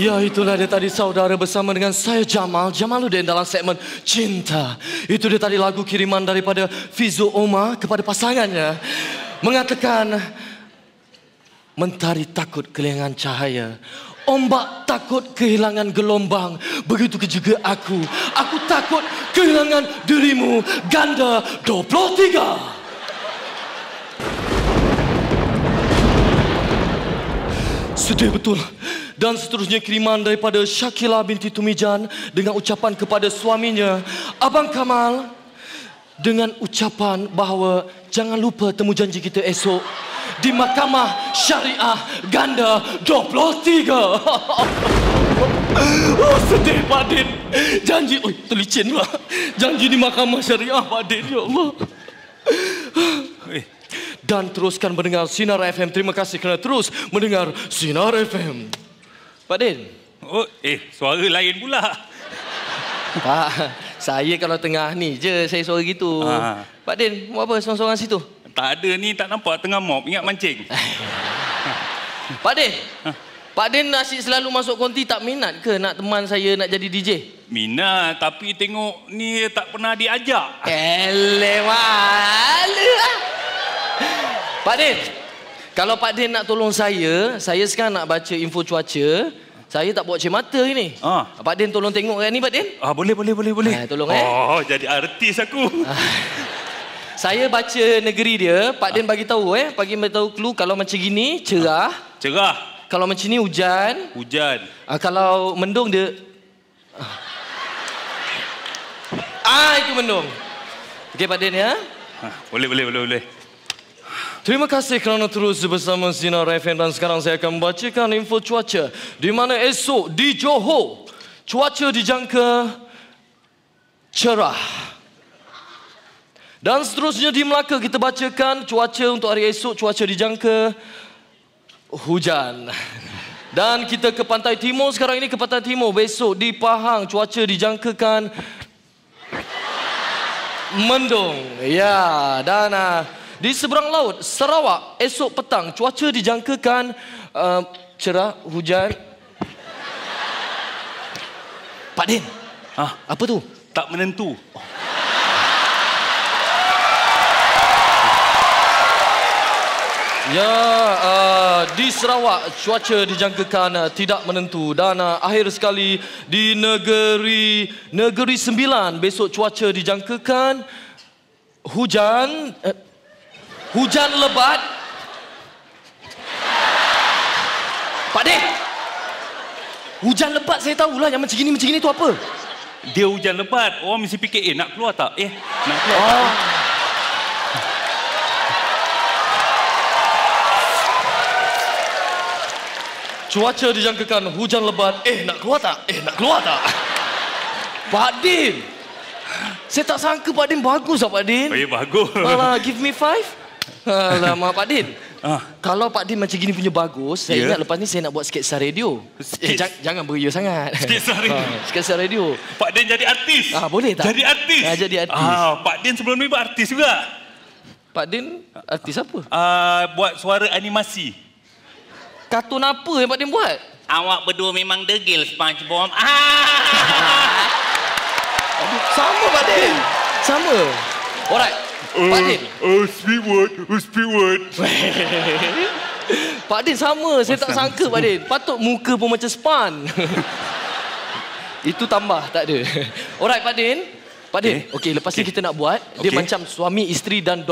Ya, itulah dia tadi saudara bersama dengan saya Jamal. Jamaluddin dalam segmen Cinta. Itu dia tadi lagu kiriman daripada Fizu Omar kepada pasangannya. Mengatakan, mentari takut kehilangan cahaya. Ombak takut kehilangan gelombang. Begitu juga aku. Aku takut kehilangan dirimu. Ganda 23. Sedih betul. Dan seterusnya kiriman daripada Shakila binti Tumijan dengan ucapan kepada suaminya, Abang Kamal, dengan ucapan bahawa jangan lupa temu janji kita esok di Mahkamah Syariah Ganda 23. Oh, sedih Pak Din. Janji, oh terlicin lah. Janji di Mahkamah Syariah Pak Din, ya Allah. Dan teruskan mendengar Sinar FM. Terima kasih kerana terus mendengar Sinar FM. Pak Din. Oh, suara lain pula. Pak, saya kalau tengah ni je, saya suara gitu. Ha. Pak Din, buat apa sorang-sorang situ? Tak ada ni, tak nampak tengah mop. Ingat mancing. Pak Din. Ha? Pak Din asyik selalu masuk konti, tak minat ke nak teman saya nak jadi DJ? Minat, tapi tengok ni tak pernah diajak. Elewal. Pak Din, kalau Pak Din nak tolong saya sekarang nak baca info cuaca. Saya tak bawa cermata ini. Ah. Pak Din tolong tengok kan ni Pak Din? Ah, boleh. Ah, tolong jadi artis aku. Ah. Saya baca negeri dia, Pak Din bagi tahu bagi tahu clue kalau macam gini cerah. Cerah. Kalau macam ni hujan. Hujan. Ah, kalau mendung dia itu mendung. Okey Pak Din ya. Ah, boleh. Terima kasih kerana terus bersama Sinar FM dan sekarang saya akan membacakan info cuaca di mana esok di Johor cuaca dijangka cerah. Dan seterusnya di Melaka kita bacakan cuaca untuk hari esok cuaca dijangka hujan. Dan kita ke pantai timur sekarang ini ke pantai timur besok di Pahang cuaca dijangkakan mendung. Ya, dan di seberang laut, Sarawak, esok petang, cuaca dijangkakan cerah, hujan. Pak Din, apa tu? Tak menentu. Oh. Ya, di Sarawak, cuaca dijangkakan tidak menentu. Dan akhir sekali, di Negeri Sembilan, besok cuaca dijangkakan hujan. Hujan lebat. Pak Din. Hujan lebat saya tahulah yang macam gini tu apa? Dia hujan lebat. Orang mesti fikir nak keluar tak? Nak keluar. Oh. Cuaca dijangkakan hujan lebat. Nak keluar tak? Pak Din. Saya tak sangka Pak Din bagus Pak Din. Bagus. Alah, give me 5. Alamak Pak Din. Kalau Pak Din macam gini punya bagus, saya ingat lepas ni saya nak buat sketsa radio. Jangan beria sangat. Sketsa radio. Pak Din jadi artis. Boleh tak? Jadi artis. Pak Din sebelum ni buat artis juga. Pak Din artis apa? Buat suara animasi. Kartun apa yang Pak Din buat? Awak berdua memang degil SpongeBob. Sama Pak Din. Sama. Alright. Pak Din. Speed word. Pak Din sama. Saya tak sangka Pak Din. Patut muka pun macam span. Itu tambah. Tak ada. Alright Pak Din. Pak Din. Okey, lepas ni kita nak buat. Dia macam suami, isteri dan ...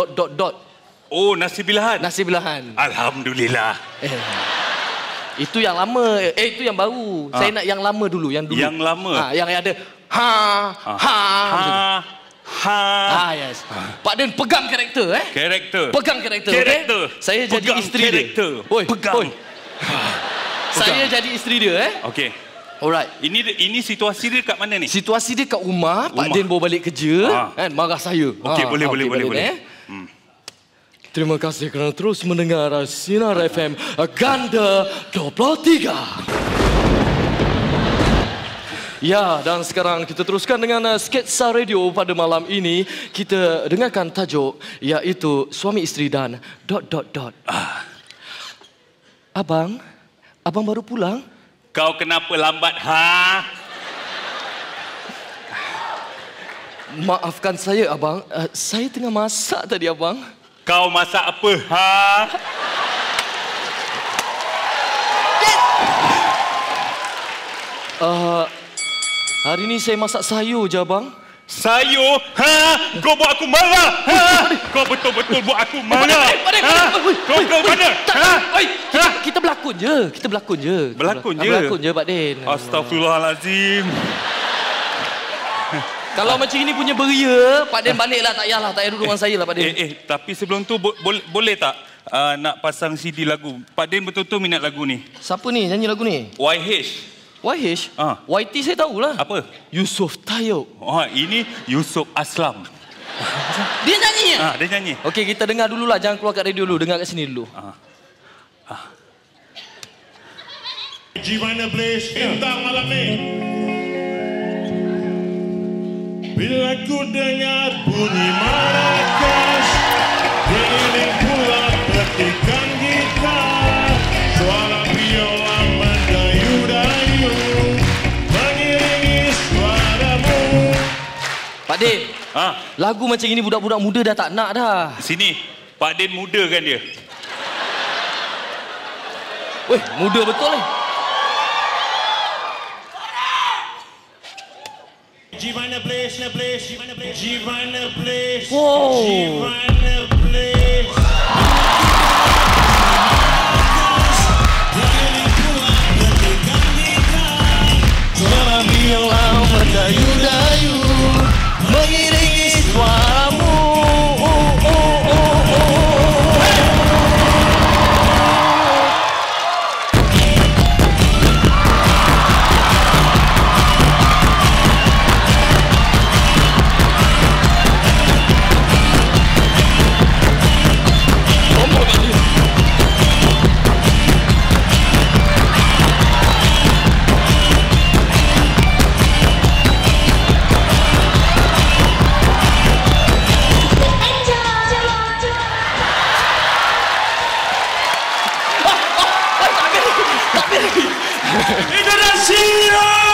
Oh, nasi bilahan. Alhamdulillah. Itu yang lama. Itu yang baru. Saya nak yang lama dulu. Yang lama. Yang ada. Yes. Pak Din pegang karakter Pegang karakter. Saya jadi isteri dia. Pegang. Saya jadi isteri dia Okey. Alright. Ini situasi dia kat mana ni? Situasi dia kat rumah. Pak Din baru balik kerja kan marah saya. Okey, boleh. Terima kasih kerana terus mendengar Sinar FM Ganda 23. Ya, dan sekarang kita teruskan dengan sketsa radio pada malam ini. Kita dengarkan tajuk iaitu suami isteri dan ... Abang baru pulang? Kau kenapa lambat, ha? Maafkan saya, abang. Saya tengah masak tadi, abang. Kau masak apa, ha? Hari ni saya masak sayur je, abang. Sayur? Ha? Kau buat aku marah? Ha? Kau betul-betul buat aku marah? Ha? Kau ke mana? Ha? Kita berlakon je. Berlakon je, Pak Din. Astaghfirullahalazim. Kalau macam ini punya beria, Pak Din baliklah. Tak payahlah. Tak payah duduk dengan saya lah, Pak Din. Tapi sebelum tu, boleh tak nak pasang CD lagu? Pak Din betul-betul minat lagu ni. Siapa ni nyanyi lagu ni? YH. YH? Ha. YT saya tahulah. Apa? Yusuf Tayo. Oh, ini Yusuf Aslam. Dia nyanyi ya? Ha, dia nyanyi. Okey, kita dengar dululah. Jangan keluar kat radio dulu. Dengar kat sini dulu. Ha. Ha. Gimana please? Bintang malam ni. Bila ku dengar bunyi maracas, keliling pula petikan gitar, suara biola mendayu-dayu mengiringi suaramu. Pak Din, lagu macam ini budak-budak muda dah tak nak dah. Sini, Pak Din muda kan dia? Weh, muda betul eh. Gimana place, na place, gimana place, gimana place, wow. Gimana place. Keliling pulang petikan gitar, suara biola berdayu-dayu mengiringi suaramu. International!